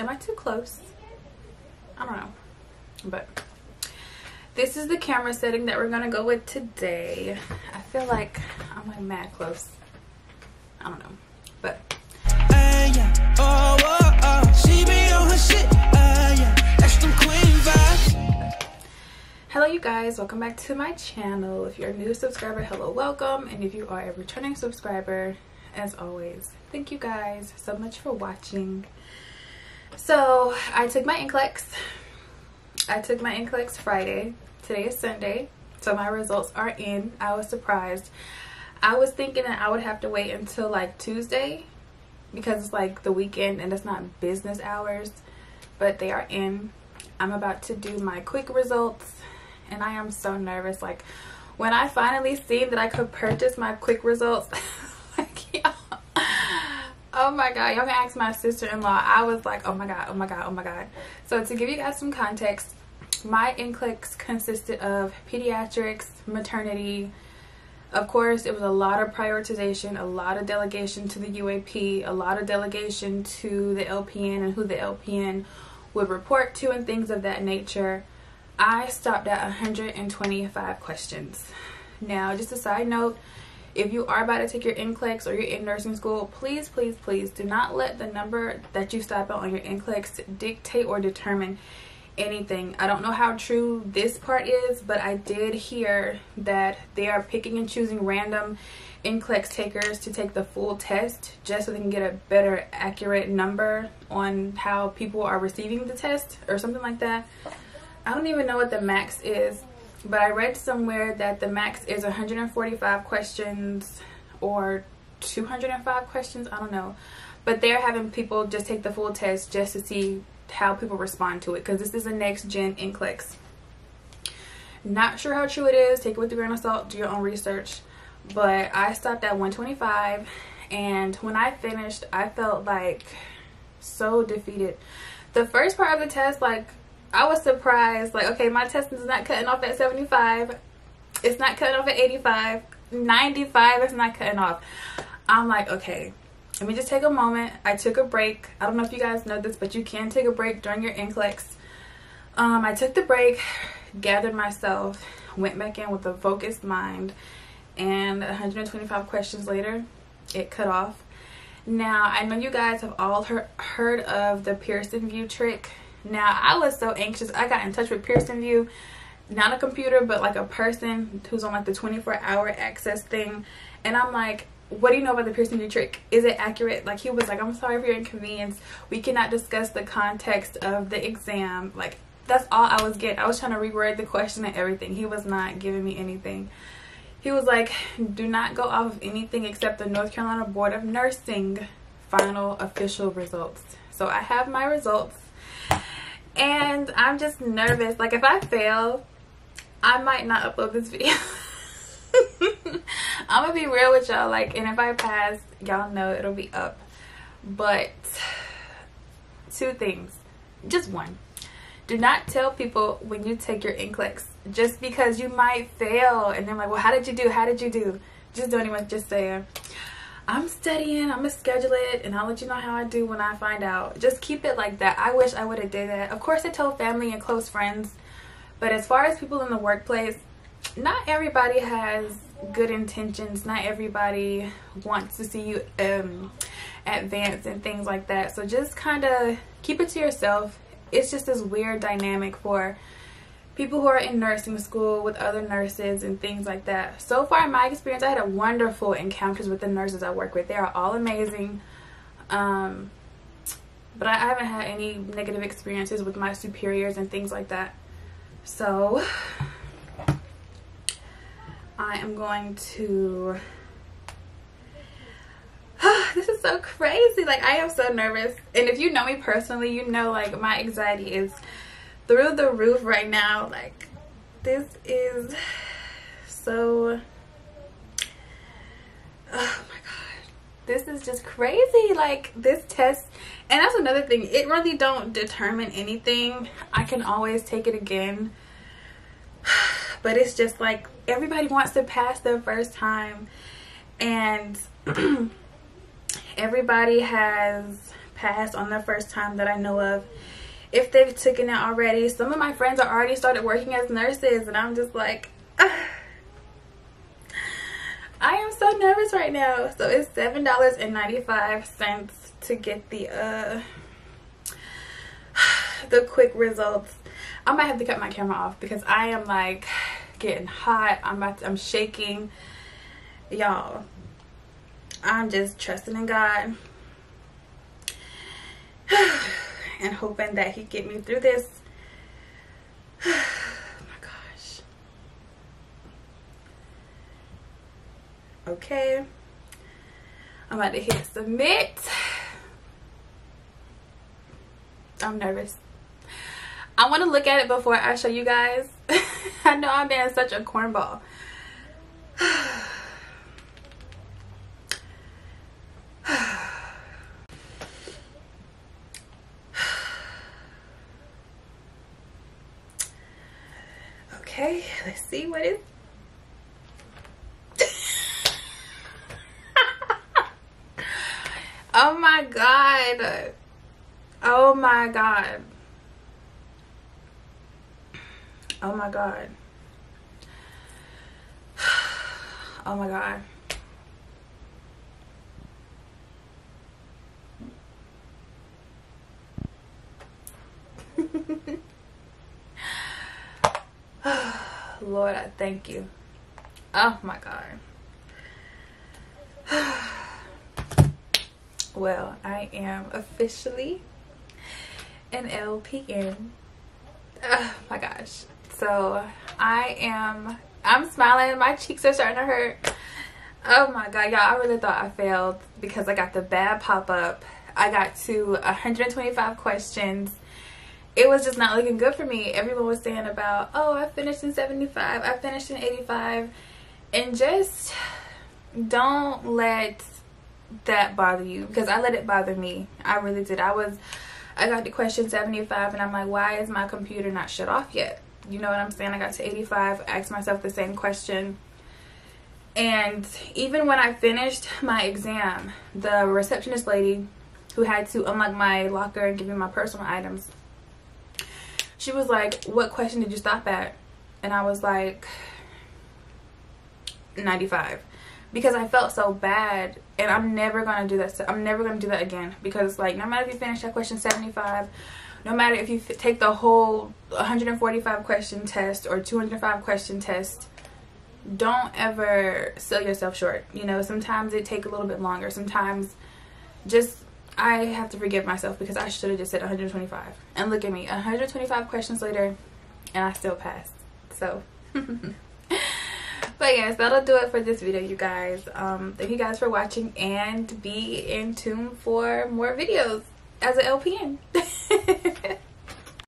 Am I too close? I don't know. But this is the camera setting that we're going to go with today. I feel like I'm like mad close. I don't know. But hello you guys, welcome back to my channel. If you're a new subscriber, hello, welcome. And if you are a returning subscriber, as always, thank you guys so much for watching. So I took my NCLEX. I took my NCLEX Friday. Today is Sunday, so my results are in. I was surprised. I was thinking that I would have to wait until like Tuesday because it's like the weekend and it's not business hours, but they are in. I'm about to do my quick results and I am so nervous. Like when I finally seen that I could purchase my quick results, like y'all, oh my god, y'all can ask my sister-in-law. I was like, oh my god, oh my god, oh my god. So to give you guys some context, my NCLEX consisted of pediatrics, maternity. Of course, it was a lot of prioritization, a lot of delegation to the UAP, a lot of delegation to the LPN and who the LPN would report to and things of that nature. I stopped at 125 questions. Now, just a side note, if you are about to take your NCLEX or you're in nursing school, please, please, please do not let the number that you stop at on your NCLEX dictate or determine anything. I don't know how true this part is, but I did hear that they are picking and choosing random NCLEX takers to take the full test just so they can get a better accurate number on how people are receiving the test or something like that. I don't even know what the max is, but I read somewhere that the max is 145 questions or 205 questions. I don't know, but they're having people just take the full test just to see how people respond to it, because this is a next gen NCLEX. Not sure how true it is, take it with a grain of salt, do your own research, but I stopped at 125 and when I finished I felt like so defeated. The first part of the test, like I was surprised, like okay, my test is not cutting off at 75, it's not cutting off at 85, 95 is not cutting off. I'm like okay, let me just take a moment. I took a break. I don't know if you guys know this, but you can take a break during your NCLEX. I took the break, gathered myself, went back in with a focused mind, and 125 questions later, it cut off. Now, I know you guys have all heard of the Pearson VUE trick. Now, I was so anxious. I got in touch with Pearson VUE, not a computer, but like a person who's on like the 24-hour access thing, and I'm like, what do you know about the Pearson VUE trick? Is it accurate? Like he was like, I'm sorry for your inconvenience. We cannot discuss the context of the exam. Like that's all I was getting. I was trying to reword the question and everything. He was not giving me anything. He was like, do not go off of anything except the North Carolina Board of Nursing final official results. So I have my results and I'm just nervous. Like if I fail, I might not upload this video. I'm gonna be real with y'all, like, and if I pass, y'all know it'll be up. But two things, just one, do not tell people when you take your NCLEX just because you might fail and they're like, well, how did you do, how did you do? Just don't even, just say I'm studying, I'm gonna schedule it and I'll let you know how I do when I find out. Just keep it like that. I wish I would have did that. Of course I told family and close friends, but as far as people in the workplace, not everybody has good intentions, not everybody wants to see you advance and things like that, so just kind of keep it to yourself. It's just this weird dynamic for people who are in nursing school with other nurses and things like that. So far in my experience, I had a wonderful encounters with the nurses I work with. They are all amazing, but I haven't had any negative experiences with my superiors and things like that. So I am going to, this is so crazy, like I am so nervous, and if you know me personally, you know like my anxiety is through the roof right now. Like this is so, oh my god, this is just crazy, like this test. And that's another thing, it really don't determine anything. I can always take it again. But it's just like everybody wants to pass their first time and everybody has passed on their first time that I know of, if they've taken it already. Some of my friends are already started working as nurses, and I'm just like, ah. I am so nervous right now. So it's $7.95 to get the quick results. I might have to cut my camera off because I am like getting hot. I'm shaking, y'all. I'm just trusting in God and hoping that He get me through this. Oh my gosh. Okay, I'm about to hit submit. I'm nervous. I want to look at it before I show you guys. I know I'm being such a cornball. Okay, let's see what it is. Oh my God. Oh my God. Oh my God. Oh my God. Lord, I thank you. Oh my God. Well, I am officially an LPN. Oh my gosh. So I'm smiling. My cheeks are starting to hurt. Oh my God, y'all, I really thought I failed because I got the bad pop-up. I got to 125 questions. It was just not looking good for me. Everyone was saying about, oh, I finished in 75, I finished in 85. And just don't let that bother you, because I let it bother me. I really did. I got to question 75 and I'm like, why is my computer not shut off yet? You know what I'm saying? I got to 85, asked myself the same question. And even when I finished my exam, the receptionist lady who had to unlock my locker and give me my personal items, she was like, what question did you stop at? And I was like, 95. Because I felt so bad, and I'm never going to do that. I'm never going to do that again, because like, no matter if you finish that question 75, no matter if you take the whole 145 question test or 205 question test, don't ever sell yourself short. You know, sometimes it takes a little bit longer. Sometimes just, I have to forgive myself because I should have just said 125. And look at me, 125 questions later, and I still passed. So, but yes, that'll do it for this video, you guys. Thank you guys for watching, and be in tune for more videos as an LPN.